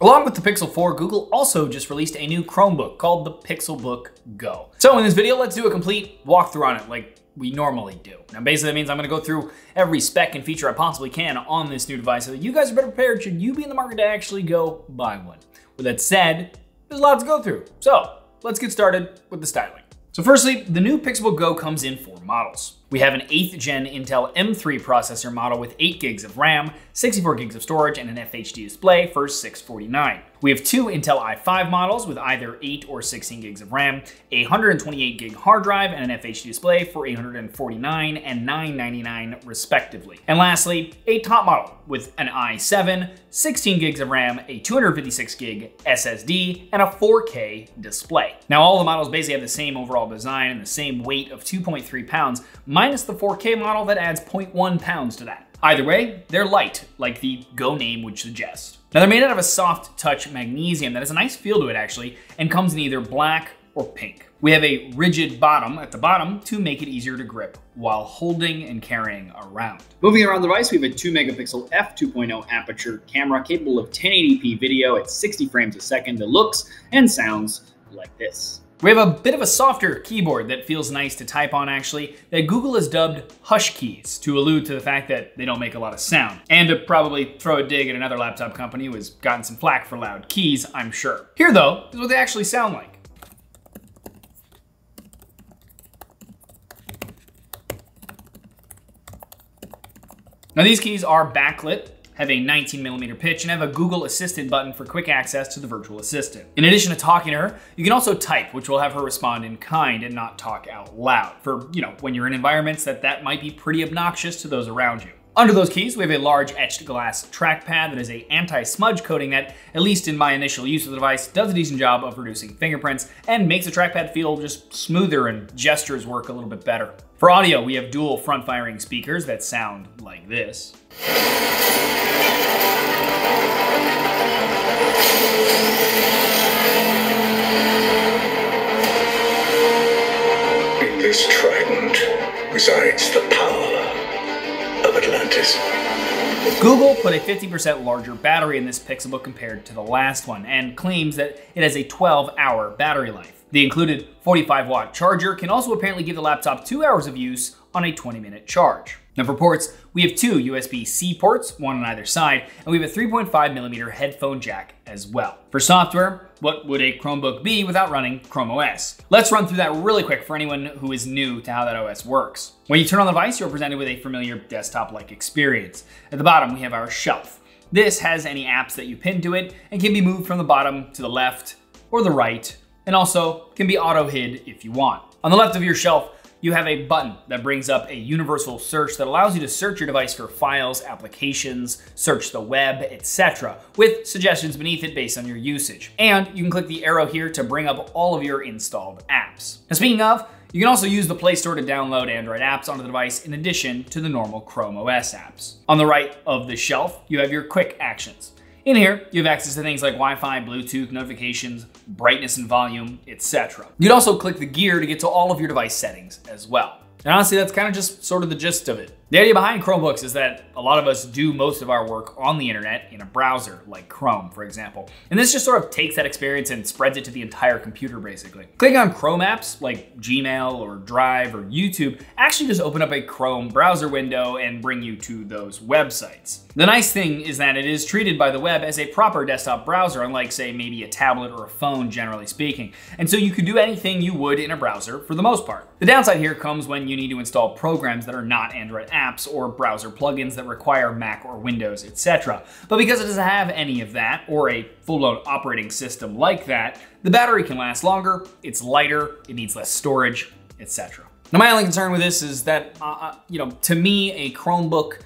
Along with the Pixel 4, Google also just released a new Chromebook called the Pixelbook Go. So in this video, let's do a complete walkthrough on it like we normally do. Now basically that means I'm gonna go through every spec and feature I possibly can on this new device so that you guys are better prepared should you be in the market to actually go buy one. With that said, there's a lot to go through. So let's get started with the styling. So firstly, the new Pixelbook Go comes in 4 models. We have an 8th gen Intel M3 processor model with 8 gigs of RAM, 64 gigs of storage, and an FHD display for $649. We have 2 Intel i5 models with either 8 or 16 gigs of RAM, a 128 gig hard drive, and an FHD display for $849 and $999 respectively. And lastly, a top model with an i7, 16 gigs of RAM, a 256 gig SSD, and a 4K display. Now all the models basically have the same overall design and the same weight of 2.3 pounds, minus the 4K model that adds 0.1 pounds to that. Either way, they're light, like the Go name would suggest. Now they're made out of a soft touch magnesium that has a nice feel to it actually, and comes in either black or pink. We have a rigid bottom at the bottom to make it easier to grip while holding and carrying around. Moving around the device, we have a 2-megapixel f/2.0 aperture camera capable of 1080p video at 60 frames a second that looks and sounds like this. We have a bit of a softer keyboard that feels nice to type on actually, that Google has dubbed hush keys to allude to the fact that they don't make a lot of sound, and to probably throw a dig at another laptop company who has gotten some flack for loud keys, I'm sure. Here though, is what they actually sound like. Now these keys are backlit, have a 19mm pitch, and have a Google Assistant button for quick access to the virtual assistant. In addition to talking to her, you can also type, which will have her respond in kind and not talk out loud for, you know, when you're in environments that might be pretty obnoxious to those around you. Under those keys, we have a large etched glass trackpad that is an anti-smudge coating that, at least in my initial use of the device, does a decent job of reducing fingerprints and makes the trackpad feel just smoother and gestures work a little bit better. For audio, we have dual front-firing speakers that sound like this. In this trident resides the power of Atlantis. Google put a 50% larger battery in this Pixelbook compared to the last one and claims that it has a 12-hour battery life. The included 45-watt charger can also apparently give the laptop 2 hours of use on a 20-minute charge. Now for ports, we have 2 USB-C ports, one on either side, and we have a 3.5mm headphone jack as well. For software, what would a Chromebook be without running Chrome OS? Let's run through that really quick for anyone who is new to how that OS works. When you turn on the device, you're presented with a familiar desktop-like experience. At the bottom, we have our shelf. This has any apps that you pin to it and can be moved from the bottom to the left or the right, and also can be auto-hid if you want. On the left of your shelf, you have a button that brings up a universal search that allows you to search your device for files, applications, search the web, etc., with suggestions beneath it based on your usage. And you can click the arrow here to bring up all of your installed apps. Now speaking of, you can also use the Play Store to download Android apps onto the device in addition to the normal Chrome OS apps. On the right of the shelf, you have your quick actions. In here, you have access to things like Wi-Fi, Bluetooth, notifications, brightness and volume, etc. You can also click the gear to get to all of your device settings as well. And honestly, that's kind of just sort of the gist of it. The idea behind Chromebooks is that a lot of us do most of our work on the internet in a browser, like Chrome, for example. And this just sort of takes that experience and spreads it to the entire computer, basically. Clicking on Chrome apps, like Gmail or Drive or YouTube, actually just open up a Chrome browser window and bring you to those websites. The nice thing is that it is treated by the web as a proper desktop browser, unlike, say, maybe a tablet or a phone, generally speaking. And so you could do anything you would in a browser, for the most part. The downside here comes when you need to install programs that are not Android apps or browser plugins that require Mac or Windows, etc. But because it doesn't have any of that or a full-blown operating system like that, the battery can last longer, it's lighter, it needs less storage, etc. Now my only concern with this is that, to me, a Chromebook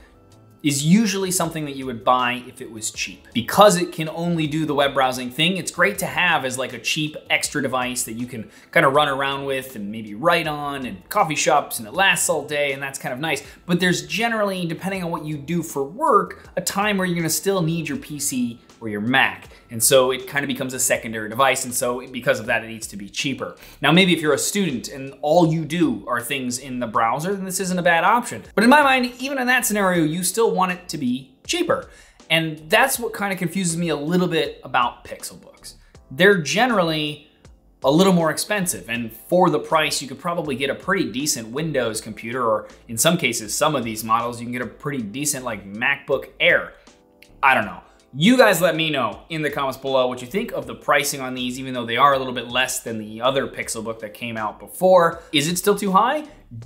is usually something that you would buy if it was cheap. Because it can only do the web browsing thing, it's great to have as like a cheap extra device that you can kind of run around with and maybe write on and coffee shops, and it lasts all day, and that's kind of nice. But there's generally, depending on what you do for work, a time where you're gonna still need your PC or your Mac. And so it kind of becomes a secondary device. And so because of that, it needs to be cheaper. Now, maybe if you're a student and all you do are things in the browser, then this isn't a bad option. But in my mind, even in that scenario, you still want it to be cheaper. And that's what kind of confuses me a little bit about Pixelbooks. They're generally a little more expensive, and for the price, you could probably get a pretty decent Windows computer, or in some cases, some of these models, you can get a pretty decent like MacBook Air. I don't know. You guys let me know in the comments below what you think of the pricing on these, even though they are a little bit less than the other Pixelbook that came out before. Is it still too high?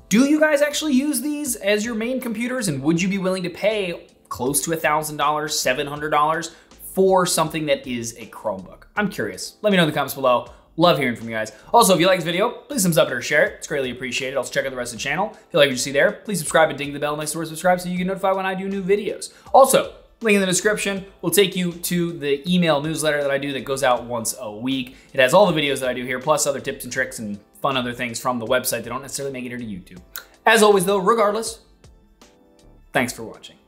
Do you guys actually use these as your main computers, and would you be willing to pay close to $1,000, $700 for something that is a Chromebook? I'm curious. Let me know in the comments below. Love hearing from you guys. Also, if you like this video, please thumbs up or share it. It's greatly appreciated. Also, check out the rest of the channel. If you like what you see there, please subscribe and ding the bell next to where subscribe so you get notified when I do new videos. Also, link in the description will take you to the email newsletter that I do that goes out once a week. It has all the videos that I do here, plus other tips and tricks and fun other things from the website that don't necessarily make it here to YouTube. As always though, regardless, thanks for watching.